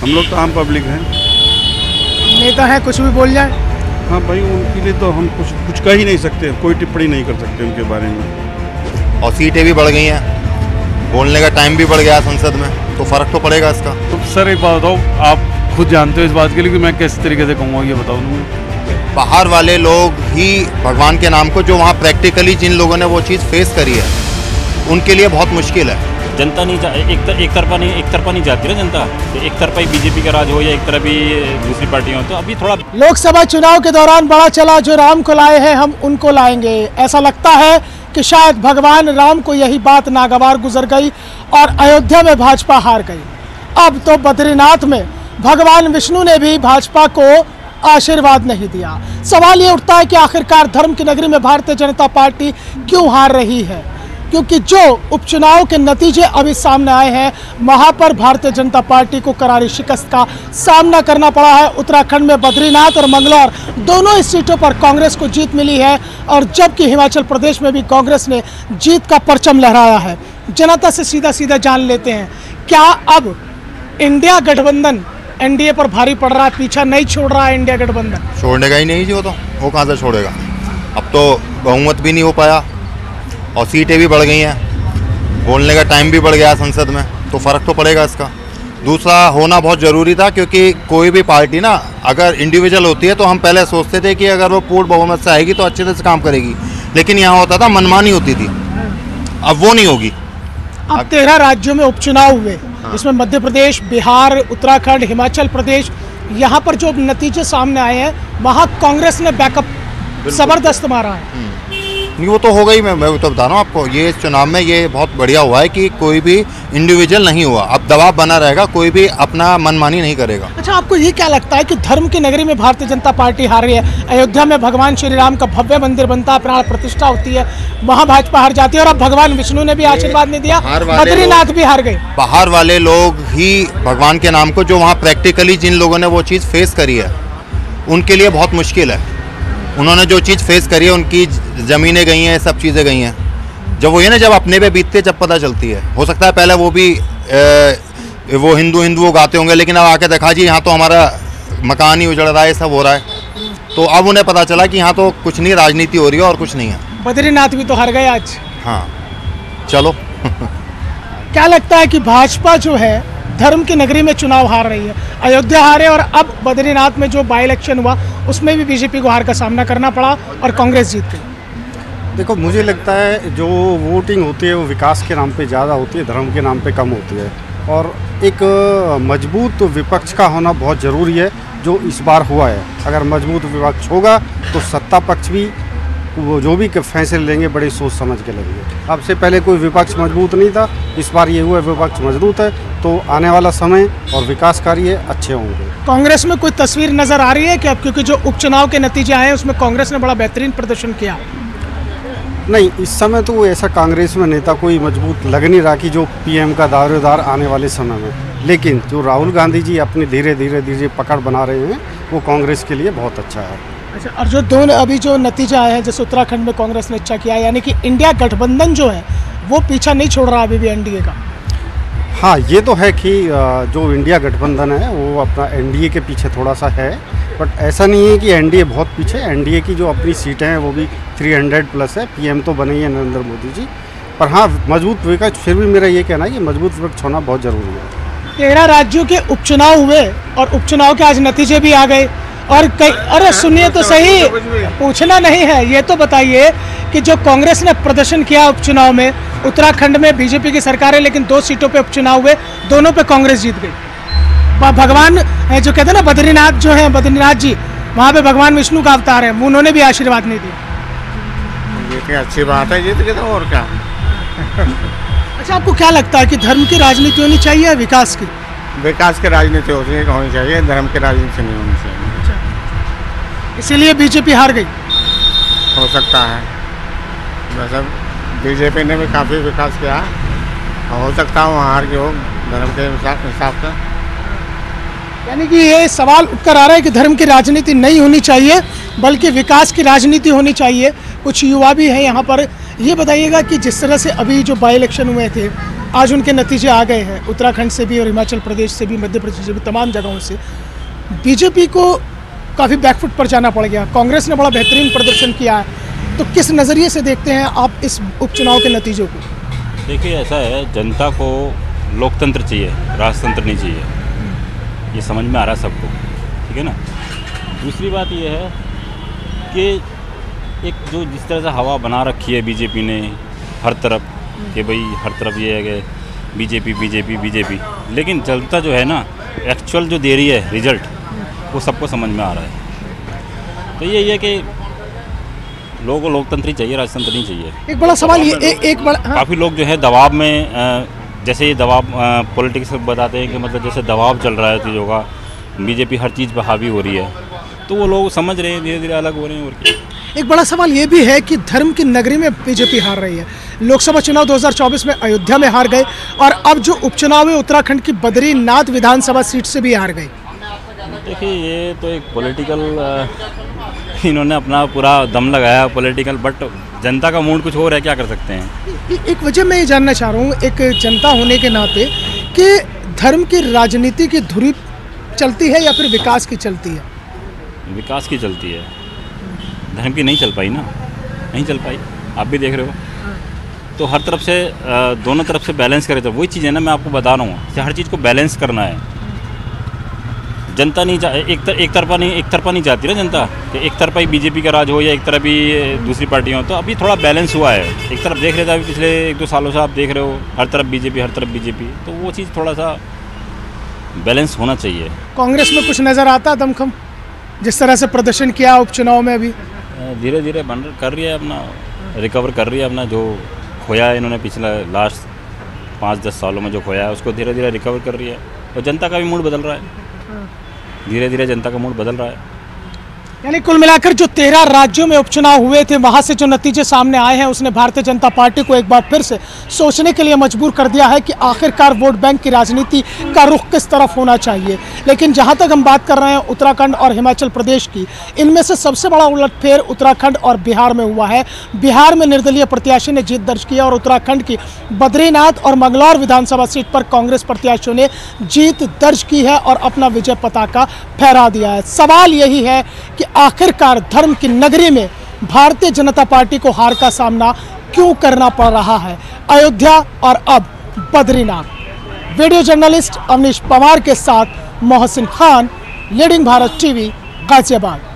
हम लोग तो आम पब्लिक हैं, नेता हैं, कुछ भी बोल जाए। हाँ भाई, उनके लिए तो हम कुछ कह ही नहीं सकते, कोई टिप्पणी नहीं कर सकते उनके बारे में। और सीटें भी बढ़ गई हैं, बोलने का टाइम भी बढ़ गया संसद में, तो फर्क तो पड़ेगा इसका। तो सर एक बात बताओ, आप खुद जानते हो इस बात के लिए कि मैं किस तरीके से कहूँगा, ये बताओ ना। बाहर वाले लोग ही भगवान के नाम को, जो वहाँ प्रैक्टिकली जिन लोगों ने वो चीज़ फेस करी है, उनके लिए बहुत मुश्किल है। जनता नहीं एक तरफा नहीं जाती है जनता, एक तरफा ही बीजेपी का राज हो या एक तरफ ही दूसरी पार्टी हो। तो अभी थोड़ा लोकसभा चुनाव के दौरान बड़ा चला, जो राम को लाए हैं हम उनको लाएंगे। ऐसा लगता है कि शायद भगवान राम को यही बात नागवार गुजर गई और अयोध्या में भाजपा हार गई। अब तो बद्रीनाथ में भगवान विष्णु ने भी भाजपा को आशीर्वाद नहीं दिया। सवाल ये उठता है कि आखिरकार धर्म की नगरी में भारतीय जनता पार्टी क्यों हार रही है, क्योंकि जो उपचुनाव के नतीजे अभी सामने आए हैं वहाँ पर भारतीय जनता पार्टी को करारी शिकस्त का सामना करना पड़ा है। उत्तराखंड में बद्रीनाथ और मंगलौर दोनों ही सीटों पर कांग्रेस को जीत मिली है, और जबकि हिमाचल प्रदेश में भी कांग्रेस ने जीत का परचम लहराया है। जनता से सीधा सीधा जान लेते हैं, क्या अब इंडिया गठबंधन एनडीए पर भारी पड़ रहा है, पीछा नहीं छोड़ रहा है इंडिया गठबंधन? छोड़ने का ही नहीं जी, वो कहाँ से छोड़ेगा। अब तो बहुमत भी नहीं हो पाया और सीटें भी बढ़ गई हैं, बोलने का टाइम भी बढ़ गया संसद में, तो फ़र्क तो पड़ेगा इसका। दूसरा होना बहुत ज़रूरी था, क्योंकि कोई भी पार्टी ना अगर इंडिविजुअल होती है तो हम पहले सोचते थे कि अगर वो पूर्ण बहुमत से आएगी तो अच्छे से काम करेगी, लेकिन यहाँ होता था मनमानी होती थी, अब वो नहीं होगी। अब 13 राज्यों में उपचुनाव हुए, इसमें मध्य प्रदेश, बिहार, उत्तराखंड, हिमाचल प्रदेश, यहाँ पर जो नतीजे सामने आए हैं वहाँ कांग्रेस ने बैकअप ज़बरदस्त मारा है। नहीं, वो तो होगा ही। मैं तो बता रहा हूँ आपको, ये चुनाव में ये बहुत बढ़िया हुआ है कि कोई भी इंडिविजुअल नहीं हुआ। अब दबाव बना रहेगा, कोई भी अपना मनमानी नहीं करेगा। अच्छा, आपको ये क्या लगता है कि धर्म की नगरी में भारतीय जनता पार्टी हार रही है? अयोध्या में भगवान श्री राम का भव्य मंदिर बनता है, प्राण प्रतिष्ठा होती है, वहाँ भाजपा हार जाती है, और अब भगवान विष्णु ने भी आशीर्वाद नहीं दिया, बद्रीनाथ भी हार गए। बाहर वाले लोग ही भगवान के नाम को, जो वहाँ प्रैक्टिकली जिन लोगों ने वो चीज़ फेस करी है, उनके लिए बहुत मुश्किल है। उन्होंने जो चीज़ फेस करी है, उनकी ज़मीनें गई हैं, सब चीज़ें गई हैं, जब वो ये ना जब अपने पे बीतते जब पता चलती है। हो सकता है पहले वो भी वो हिंदू गाते होंगे, लेकिन अब आके देखा जी यहाँ तो हमारा मकान ही उजड़ रहा है, सब हो रहा है, तो अब उन्हें पता चला कि यहाँ तो कुछ नहीं, राजनीति हो रही है और कुछ नहीं है। बद्रीनाथ भी तो हार गए आज। हाँ चलो। क्या लगता है कि भाजपा जो है धर्म की नगरी में चुनाव हार रही है, अयोध्या हारे, और अब बद्रीनाथ में जो बाई इलेक्शन हुआ उसमें भी बीजेपी को हार का सामना करना पड़ा और कांग्रेस जीत गई? देखो, मुझे लगता है जो वोटिंग होती है वो विकास के नाम पे ज़्यादा होती है, धर्म के नाम पे कम होती है, और एक मजबूत विपक्ष का होना बहुत ज़रूरी है, जो इस बार हुआ है। अगर मजबूत विपक्ष होगा तो सत्ता पक्ष भी वो जो भी फैसले लेंगे बड़ी सोच समझ के लेंगे। अब से पहले कोई विपक्ष मजबूत नहीं था, इस बार ये हुआ विपक्ष मजबूत है, तो आने वाला समय और विकास कार्य अच्छे होंगे। कांग्रेस में कोई तस्वीर नज़र आ रही है क्या, क्योंकि जो उपचुनाव के नतीजे आए हैं उसमें कांग्रेस ने बड़ा बेहतरीन प्रदर्शन किया? नहीं, इस समय तो ऐसा कांग्रेस में नेता कोई मजबूत लग नहीं रहा कि जो PM का दावेदार आने वाले समय में, लेकिन जो राहुल गांधी जी अपनी धीरे धीरे पकड़ बना रहे हैं वो कांग्रेस के लिए बहुत अच्छा है। अच्छा, और जो दोनों अभी जो नतीजे आए हैं, जैसे उत्तराखंड में कांग्रेस ने अच्छा किया, यानी कि इंडिया गठबंधन जो है वो पीछा नहीं छोड़ रहा अभी भी एनडीए का। हाँ, ये तो है कि जो इंडिया गठबंधन है वो अपना एनडीए के पीछे थोड़ा सा है, बट ऐसा नहीं है कि एनडीए बहुत पीछे। एनडीए की जो अपनी सीटें हैं वो भी 300+ है। PM तो बने ही है नरेंद्र मोदी जी, पर हाँ मजबूत विपक्ष, फिर भी मेरा ये कहना है कि मजबूत विपक्ष होना बहुत ज़रूरी है। 13 राज्यों के उपचुनाव हुए और उपचुनाव के आज नतीजे भी आ गए, और कई, अरे सुनिए तो सही, पूछना नहीं है, ये तो बताइए कि जो कांग्रेस ने प्रदर्शन किया उपचुनाव में, उत्तराखंड में बीजेपी की सरकार है लेकिन 2 सीटों पे उपचुनाव हुए, दोनों पे कांग्रेस जीत गई। भगवान जो कहते हैं ना बद्रीनाथ जो है, बद्रीनाथ जी वहाँ पे भगवान विष्णु का अवतार है, उन्होंने भी आशीर्वाद नहीं दिया। ये अच्छी बात है, जीत गए तो और क्या। अच्छा, आपको क्या लगता है कि धर्म की राजनीति होनी चाहिए या विकास की? विकास की राजनीति होनी चाहिए, धर्म की राजनीति नहीं होनी चाहिए, इसीलिए बीजेपी हार गई। हो सकता है, वैसे बीजेपी ने भी काफ़ी विकास किया, हो सकता है वहाँ हार के हो धर्म के हिसाब से। यानी कि ये सवाल उठकर आ रहा है कि धर्म की राजनीति नहीं होनी चाहिए बल्कि विकास की राजनीति होनी चाहिए। कुछ युवा भी हैं यहाँ पर। ये बताइएगा कि जिस तरह से अभी जो बाई इलेक्शन हुए थे आज उनके नतीजे आ गए हैं। उत्तराखंड से भी और हिमाचल प्रदेश से भी, मध्य प्रदेश से भी, तमाम जगहों से बीजेपी को काफ़ी बैकफुट पर जाना पड़ गया। कांग्रेस ने बड़ा बेहतरीन प्रदर्शन किया है, तो किस नज़रिए से देखते हैं आप इस उपचुनाव के नतीजों को? देखिए, ऐसा है, जनता को लोकतंत्र चाहिए, राजतंत्र नहीं चाहिए, ये समझ में आ रहा सबको, ठीक है ना। दूसरी बात ये है कि एक जो जिस तरह से हवा बना रखी है बीजेपी ने हर तरफ, कि भाई हर तरफ ये है कि बीजेपी बीजेपी बीजेपी, लेकिन जनता जो है ना एक्चुअल जो दे रही है रिजल्ट, वो सबको समझ में आ रहा है। तो ये है कि लोगों को लोकतंत्र ही चाहिए, राजतंत्र नहीं चाहिए। एक बड़ा सवाल ये एक बड़ा काफ़ी लोग जो है दबाव में, जैसे ये दबाव पॉलिटिक्स बताते हैं कि मतलब जैसे दबाव चल रहा है चीज़ों का, बीजेपी हर चीज़ पर हावी हो रही है, तो वो लोग समझ रहे हैं, धीरे धीरे अलग हो रहे हैं। और क्या, एक बड़ा सवाल ये भी है कि धर्म की नगरी में बीजेपी हार रही है। लोकसभा चुनाव 2024 में अयोध्या में हार गए और अब जो उपचुनाव है उत्तराखंड की बद्रीनाथ विधानसभा सीट से भी हार गई। देखिए, ये तो एक पॉलिटिकल, इन्होंने अपना पूरा दम लगाया पॉलिटिकल, बट जनता का मूड कुछ और है, क्या कर सकते हैं। एक वजह मैं ये जानना चाह रहा हूँ, एक जनता होने के नाते, कि धर्म की राजनीति की धुरी चलती है या फिर विकास की चलती है? विकास की चलती है, धर्म की नहीं चल पाई ना, नहीं चल पाई, आप भी देख रहे हो। तो हर तरफ से, दोनों तरफ से बैलेंस करे, तो वही चीज़ है ना, मैं आपको बता रहा हूँ, हर चीज़ को बैलेंस करना है। जनता नहीं एक तरफा नहीं चाहती ना जनता, कि एक तरफा ही बीजेपी का राज हो या एक तरफ ही दूसरी पार्टी हो। तो अभी थोड़ा बैलेंस हुआ है, एक तरफ देख रहे थे अभी पिछले 1-2 सालों से, आप देख रहे हो हर तरफ बीजेपी, तो वो चीज़ थोड़ा सा बैलेंस होना चाहिए। कांग्रेस में कुछ नज़र आता दमखम, जिस तरह से प्रदर्शन किया उपचुनाव में? अभी धीरे धीरे कर रही है, अपना रिकवर कर रही है, अपना जो खोया है इन्होंने पिछला लास्ट 5-10 सालों में जो खोया है, उसको धीरे धीरे रिकवर कर रही है। और जनता का भी मूड बदल रहा है, धीरे धीरे जनता का मूड बदल रहा है। यानी कुल मिलाकर जो 13 राज्यों में उपचुनाव हुए थे, वहां से जो नतीजे सामने आए हैं, उसने भारतीय जनता पार्टी को एक बार फिर से सोचने के लिए मजबूर कर दिया है कि आखिरकार वोट बैंक की राजनीति का रुख किस तरफ होना चाहिए। लेकिन जहां तक हम बात कर रहे हैं उत्तराखंड और हिमाचल प्रदेश की, इनमें से सबसे बड़ा उलटफेर उत्तराखंड और बिहार में हुआ है। बिहार में निर्दलीय प्रत्याशी ने जीत दर्ज किया और उत्तराखंड की बद्रीनाथ और मंगलौर विधानसभा सीट पर कांग्रेस प्रत्याशियों ने जीत दर्ज की है और अपना विजय पताका फहरा दिया है। सवाल यही है कि आखिरकार धर्म की नगरी में भारतीय जनता पार्टी को हार का सामना क्यों करना पड़ रहा है? अयोध्या और अब बद्रीनाथ। वीडियो जर्नलिस्ट अवनीश पवार के साथ मोहसिन खान, लीडिंग भारत टीवी, गाजियाबाद।